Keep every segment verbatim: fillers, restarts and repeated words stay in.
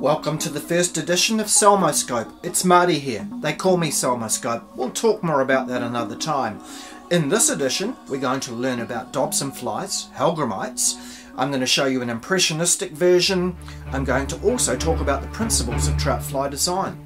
Welcome to the first edition of Salmoscope. It's Marty here. They call me Salmoscope. We'll talk more about that another time. In this edition, we're going to learn about Dobsonflies, Hellgrammites. I'm going to show you an impressionistic version. I'm going to also talk about the principles of trout fly design.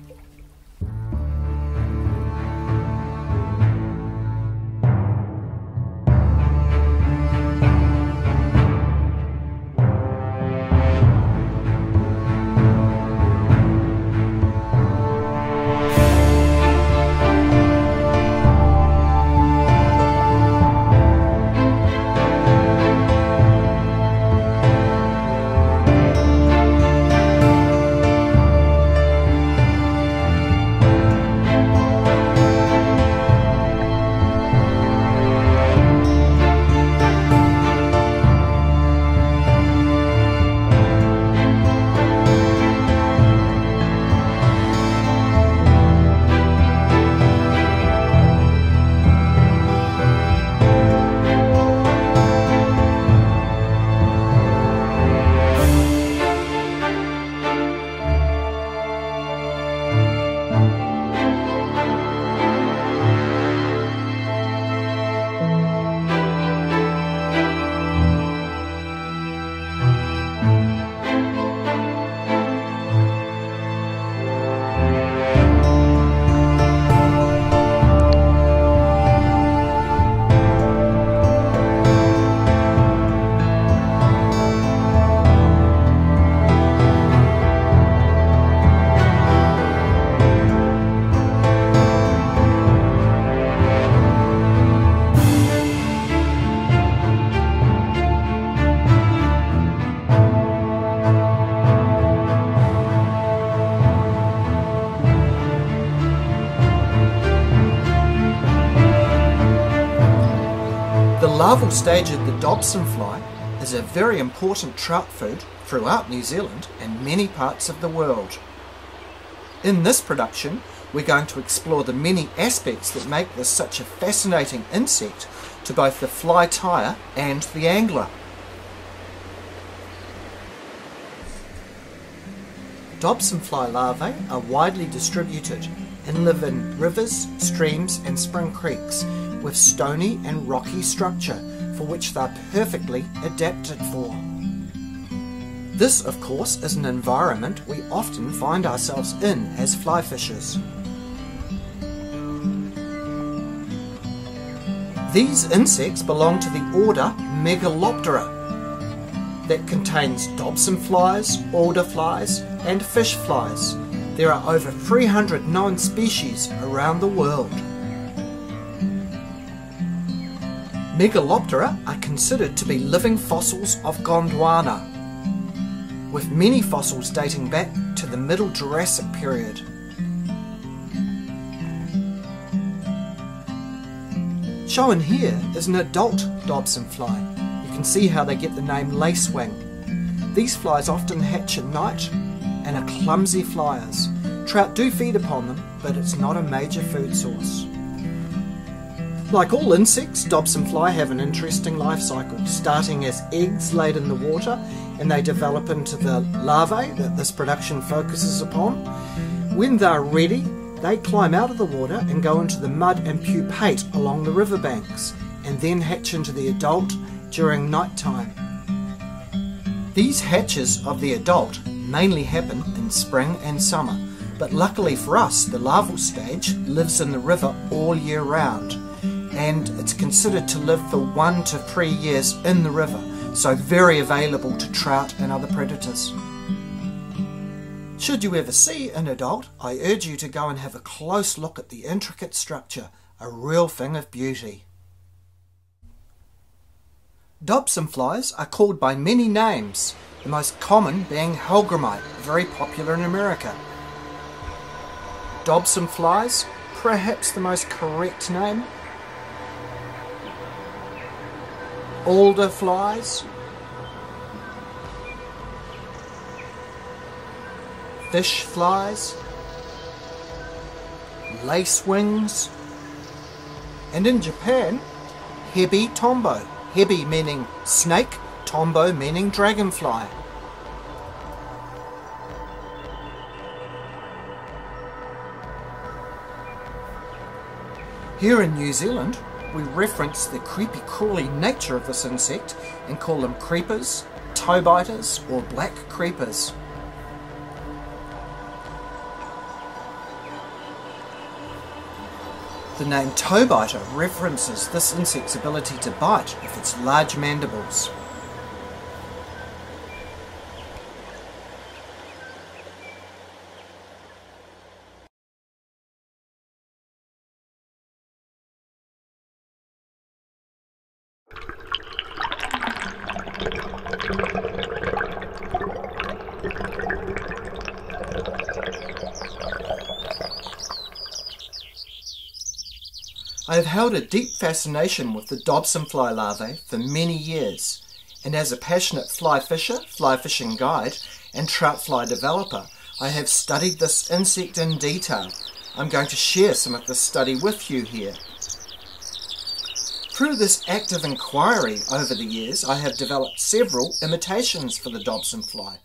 The larval stage of the Dobsonfly is a very important trout food throughout New Zealand and many parts of the world. In this production, we're going to explore the many aspects that make this such a fascinating insect to both the fly tyer and the angler. Dobsonfly larvae are widely distributed and live in rivers, streams and spring creeks, with stony and rocky structure for which they're perfectly adapted for. This, of course, is an environment we often find ourselves in as fly fishers. These insects belong to the order Megaloptera that contains dobsonflies, alderflies and fish flies. There are over three hundred known species around the world. Megaloptera are considered to be living fossils of Gondwana, with many fossils dating back to the Middle Jurassic period. Shown here is an adult Dobsonfly. You can see how they get the name Lacewing. These flies often hatch at night and are clumsy flyers. Trout do feed upon them, but it's not a major food source. Like all insects, Dobsonfly have an interesting life cycle, starting as eggs laid in the water, and they develop into the larvae that this production focuses upon. When they're ready, they climb out of the water and go into the mud and pupate along the riverbanks, and then hatch into the adult during night time. These hatches of the adult mainly happen in spring and summer, but luckily for us, the larval stage lives in the river all year round, and it's considered to live for one to three years in the river, so very available to trout and other predators. Should you ever see an adult, I urge you to go and have a close look at the intricate structure, a real thing of beauty. Dobsonflies are called by many names, the most common being Hellgrammite, very popular in America. Dobsonflies, perhaps the most correct name, alderflies, fish flies, lacewings, and in Japan, Hebi Tombo. Hebi meaning snake, Tombo meaning dragonfly. Here in New Zealand, we reference the creepy crawly nature of this insect and call them creepers, toebiters or black creepers. The name toebiter references this insect's ability to bite with its large mandibles. I have held a deep fascination with the Dobsonfly larvae for many years, and as a passionate fly fisher, fly fishing guide and trout fly developer, I have studied this insect in detail. I'm going to share some of this study with you here. Through this active inquiry over the years, I have developed several imitations for the Dobsonfly.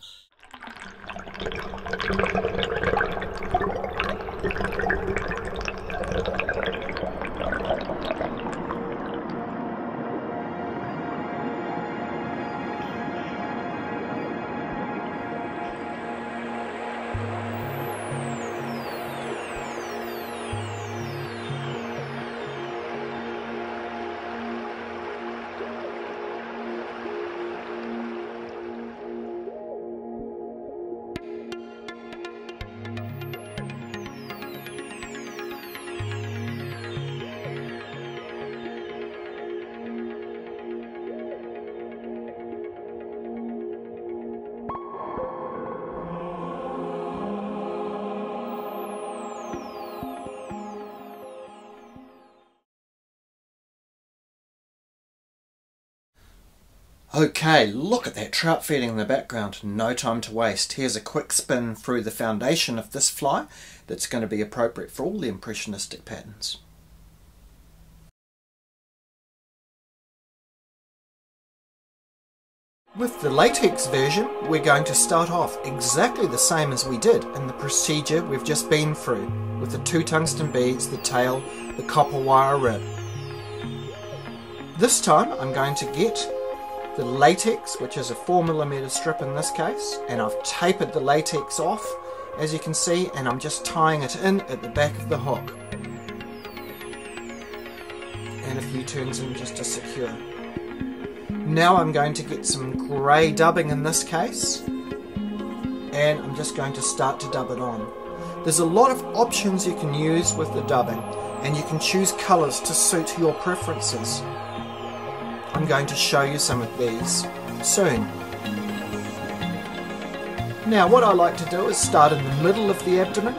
Okay, look at that trout feeding in the background. No time to waste. Here's a quick spin through the foundation of this fly that's going to be appropriate for all the impressionistic patterns. With the latex version, we're going to start off exactly the same as we did in the procedure we've just been through, with the two tungsten beads, the tail, the copper wire rib. This time I'm going to get the latex, which is a four millimeter strip in this case, and I've tapered the latex off, as you can see, and I'm just tying it in at the back of the hook, and a few turns in just to secure. Now I'm going to get some grey dubbing in this case, and I'm just going to start to dub it on. There's a lot of options you can use with the dubbing, and you can choose colours to suit your preferences. I'm going to show you some of these soon. Now what I like to do is start in the middle of the abdomen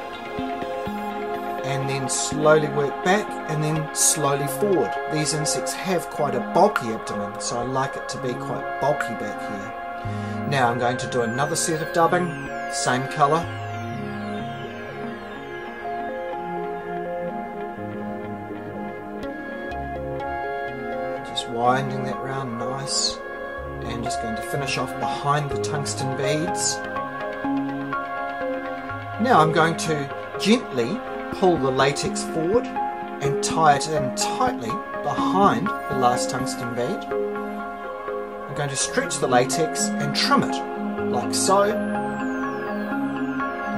and then slowly work back and then slowly forward. These insects have quite a bulky abdomen, so I like it to be quite bulky back here. Now I'm going to do another set of dubbing, same colour. Winding that round nice, and just going to finish off behind the tungsten beads. Now I'm going to gently pull the latex forward and tie it in tightly behind the last tungsten bead. I'm going to stretch the latex and trim it like so.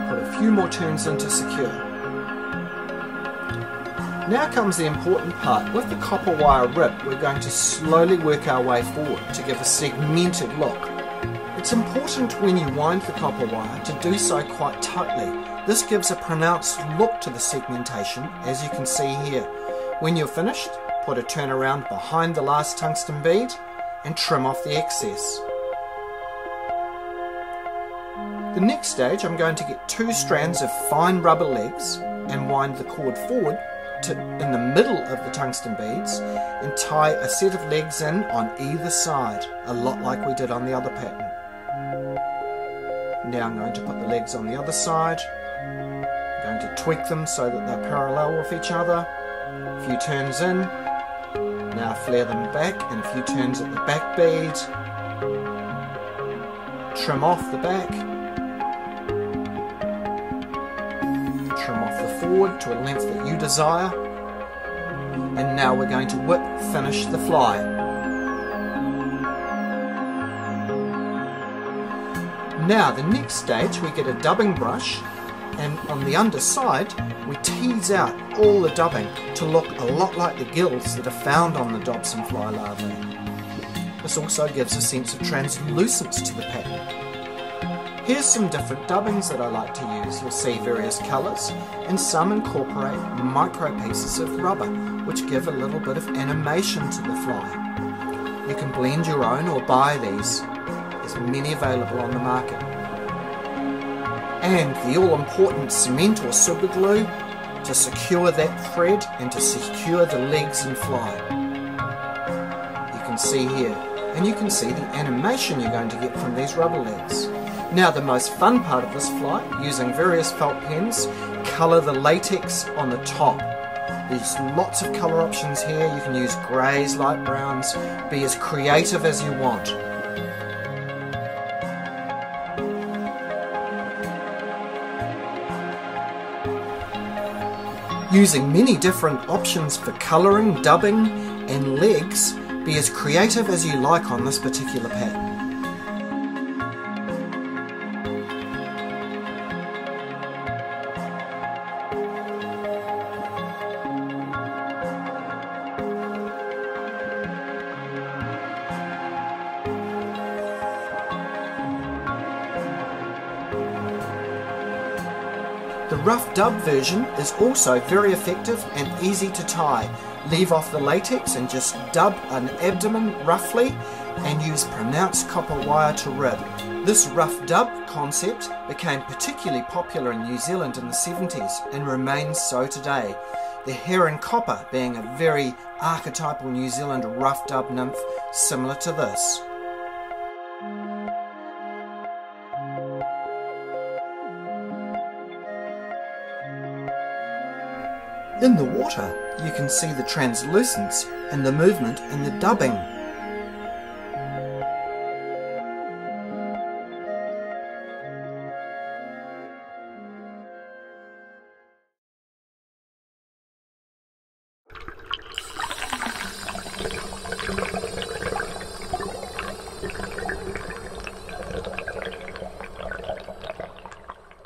Put a few more turns in to secure. Now comes the important part. With the copper wire rib, we're going to slowly work our way forward to give a segmented look. It's important when you wind the copper wire to do so quite tightly. This gives a pronounced look to the segmentation, as you can see here. When you're finished, put a turn around behind the last tungsten bead and trim off the excess. The next stage, I'm going to get two strands of fine rubber legs and wind the cord forward To, in the middle of the tungsten beads and tie a set of legs in on either side, a lot like we did on the other pattern. Now I'm going to put the legs on the other side. I'm going to tweak them so that they're parallel with each other. A few turns in. Now flare them back and a few turns at the back bead. Trim off the back. Trim off the forward to a length that you desire. And now we're going to whip finish the fly. Now the next stage, we get a dubbing brush, and on the underside we tease out all the dubbing to look a lot like the gills that are found on the Dobsonfly larvae. This also gives a sense of translucence to the pattern. Here's some different dubbings that I like to use. You'll see various colours, and some incorporate micro pieces of rubber which give a little bit of animation to the fly. You can blend your own or buy these. There's many available on the market. And the all-important cement or super glue to secure that thread and to secure the legs and fly. You can see here, and you can see the animation you're going to get from these rubber legs. Now the most fun part of this fly, using various felt pens, colour the latex on the top. There's lots of colour options here. You can use greys, light browns, be as creative as you want. Using many different options for colouring, dubbing and legs, be as creative as you like on this particular pattern. The rough dub version is also very effective and easy to tie. Leave off the latex and just dub an abdomen roughly and use pronounced copper wire to rib. This rough dub concept became particularly popular in New Zealand in the seventies and remains so today. The heron copper being a very archetypal New Zealand rough dub nymph similar to this. In the water, you can see the translucence and the movement in the dubbing.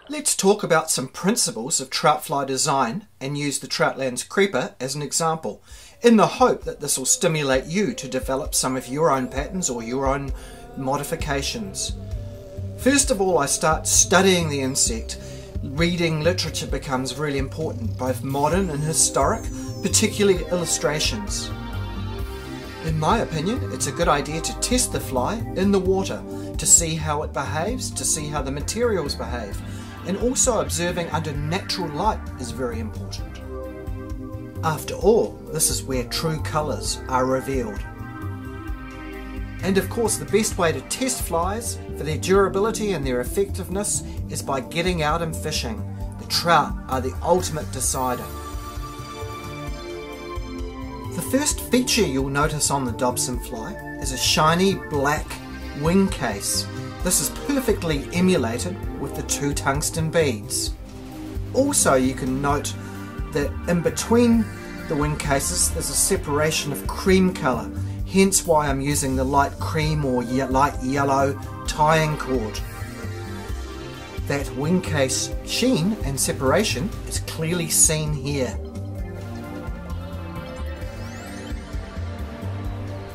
Let's talk about some principles of trout fly design and use the Troutlands creeper as an example, in the hope that this will stimulate you to develop some of your own patterns or your own modifications. First of all, I start studying the insect. Reading literature becomes really important, both modern and historic, particularly illustrations. In my opinion, it's a good idea to test the fly in the water, to see how it behaves, to see how the materials behave. And also observing under natural light is very important. After all, this is where true colours are revealed. And of course, the best way to test flies for their durability and their effectiveness is by getting out and fishing. The trout are the ultimate decider. The first feature you'll notice on the Dobsonfly is a shiny black wing case. This is perfectly emulated with the two tungsten beads. Also, you can note that in between the wing cases there's a separation of cream colour, hence why I'm using the light cream or ye- light yellow tying cord. That wing case sheen and separation is clearly seen here.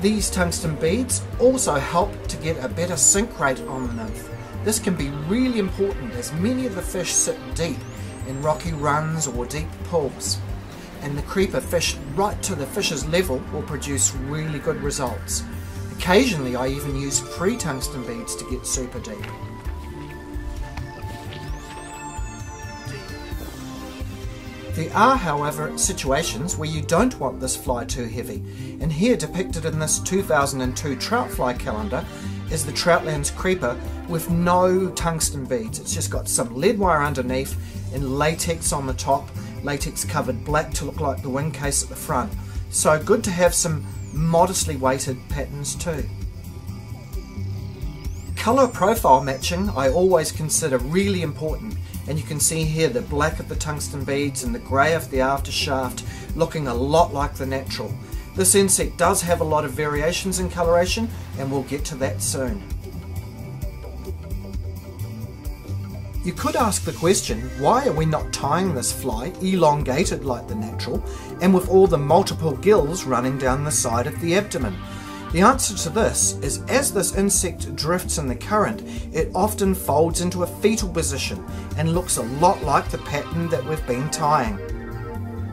These tungsten beads also help to get a better sink rate on the nymph. This can be really important as many of the fish sit deep in rocky runs or deep pools, and the creeper fish right to the fish's level will produce really good results. Occasionally I even use pre-tungsten beads to get super deep. There are, however, situations where you don't want this fly too heavy, and here depicted in this two thousand two trout fly calendar is the Troutlands creeper with no tungsten beads. It's just got some lead wire underneath and latex on the top, latex covered black to look like the wing case at the front. So good to have some modestly weighted patterns too. Colour profile matching I always consider really important, and you can see here the black of the tungsten beads and the grey of the after shaft, looking a lot like the natural. This insect does have a lot of variations in coloration, and we'll get to that soon. You could ask the question, why are we not tying this fly elongated like the natural and with all the multiple gills running down the side of the abdomen? The answer to this is, as this insect drifts in the current, it often folds into a fetal position and looks a lot like the pattern that we've been tying.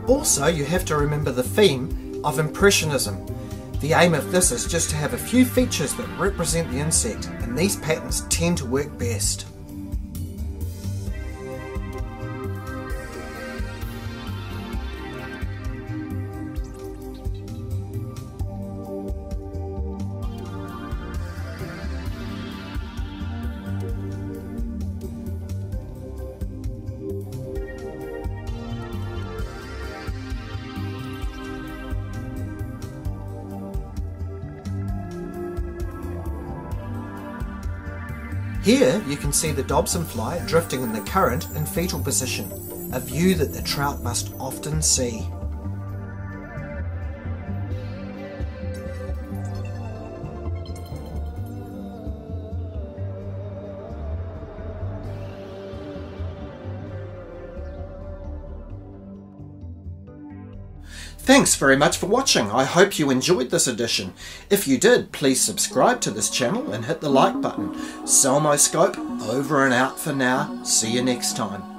Also, you have to remember the theme of impressionism. The aim of this is just to have a few features that represent the insect, and these patterns tend to work best. Here you can see the Dobsonfly drifting in the current in fetal position, a view that the trout must often see. Thanks very much for watching. I hope you enjoyed this edition. If you did, please subscribe to this channel and hit the like button. Salmoscope, over and out for now. See you next time.